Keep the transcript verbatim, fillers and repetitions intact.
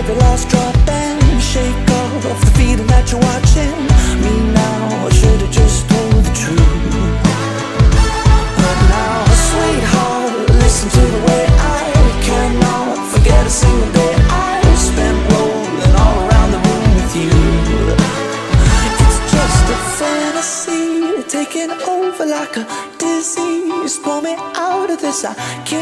every last drop and shake off the feeling that you're watching me now. I should have just told the truth. But now, sweetheart, listen to the way I cannot forget a single day I spent rolling all around the room with you. It's just a fantasy taking over like a disease. Pull me out of this, I can't.